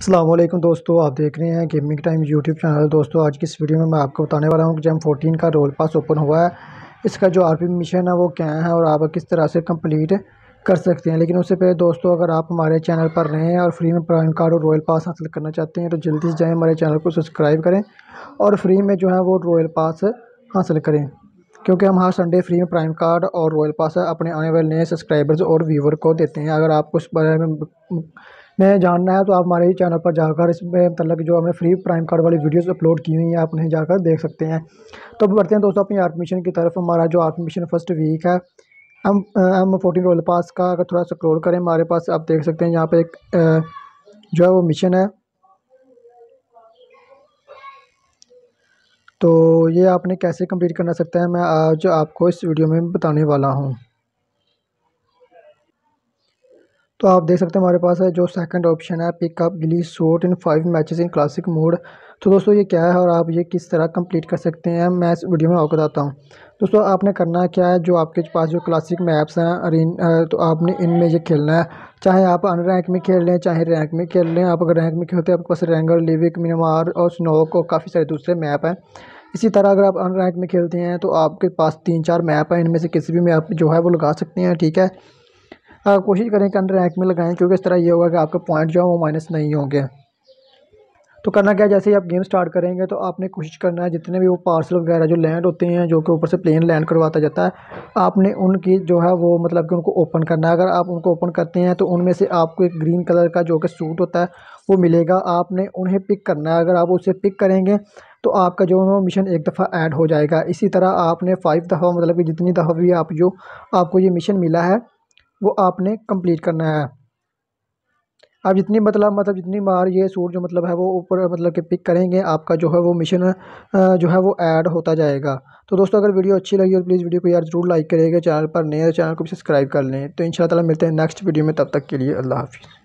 अस्सलामुअलैकुम दोस्तों, आप देख रहे हैं गेमिंग टाइम यूट्यूब चैनल। दोस्तों आज की इस वीडियो में मैं आपको बताने वाला हूं कि जैम 14 का रोयल पास ओपन हुआ है, इसका जो आरपी मिशन है वो क्या है और आप किस तरह से कंप्लीट कर सकते हैं। लेकिन उससे पहले दोस्तों, अगर आप हमारे चैनल पर नए हैं और फ्री में प्राइम कार्ड और रॉयल पास हासिल करना चाहते हैं तो जल्दी से जाएँ हमारे चैनल को सब्सक्राइब करें और फ्री में जो है वो रॉयल पास हासिल करें, क्योंकि हम हर संडे फ्री में प्राइम कार्ड और रॉयल पास अपने आने वाले नए सब्सक्राइबर्स और व्यूवर को देते हैं। अगर आपको इस बारे में जानना है तो आप हमारे ही चैनल पर जाकर इसमें मतलब जो हमने फ्री प्राइम कार्ड वाली वीडियोस अपलोड की हुई हैं आप उन्हें जाकर देख सकते हैं। तो बढ़ते हैं दोस्तों अपनी आरपी मिशन की तरफ। हमारा जो आरपी मिशन फर्स्ट वीक है हम 14 रॉयल पास का, अगर थोड़ा स्क्रॉल करें हमारे पास आप देख सकते हैं यहाँ पर एक जो है वो मिशन है। तो ये आपने कैसे कंप्लीट करना सकता है मैं आज आपको इस वीडियो में बताने वाला हूँ। तो आप देख सकते हैं हमारे पास है जो सेकंड ऑप्शन है pickup ghillie suit in 5 matches in classic mode. तो दोस्तों ये क्या है और आप ये किस तरह कंप्लीट कर सकते हैं मैं इस वीडियो में आपको बताता हूँ। दोस्तों आपने करना क्या है, जो आपके पास जो क्लासिक मैप्स हैं तो आपने इनमें ये खेलना है, चाहे आप अन रैंक में खेल लें चाहे रैंक में खेल लें। आप अगर रैंक में खेलते हैं आपके पास रैंगर लिविक मिरामार और स्नोक और काफ़ी सारे दूसरे मैप हैं। इसी तरह अगर आप अन रैंक में खेलते हैं तो आपके पास 3-4 मैप हैं, इनमें से किसी भी मैप जो है वो लगा सकते हैं। ठीक है, कोशिश करें कि अंडर रैंक में लगाएं, क्योंकि इस तरह ये होगा कि आपके पॉइंट जो है वो माइनस नहीं होंगे। तो करना क्या है, जैसे ही आप गेम स्टार्ट करेंगे तो आपने कोशिश करना है जितने भी वो पार्सल वगैरह जो लैंड होते हैं, जो कि ऊपर से प्लेन लैंड करवाता जाता है, आपने उनकी जो है वो मतलब कि उनको ओपन करना है। अगर आप उनको ओपन करते हैं तो उनमें से आपको एक ग्रीन कलर का जो कि सूट होता है वो मिलेगा, आपने उन्हें पिक करना है। अगर आप उसे पिक करेंगे तो आपका जो है मिशन एक दफ़ा ऐड हो जाएगा। इसी तरह आपने 5 दफ़ा मतलब कि जितनी दफ़ा भी आप जो आपको ये मिशन मिला है वो आपने कंप्लीट करना है। आप जितनी मतलब जितनी बार ये सूट जो मतलब है वो ऊपर मतलब कि पिक करेंगे आपका जो है वो मिशन जो है वो ऐड होता जाएगा। तो दोस्तों अगर वीडियो अच्छी लगी हो तो प्लीज़ वीडियो को यार ज़रूर लाइक करिएगा, चैनल पर नए चैनल को भी सब्सक्राइब कर लें। तो इंशाल्लाह मिलते हैं नेक्स्ट वीडियो में, तब तक के लिए अल्लाह हाफ़िज़।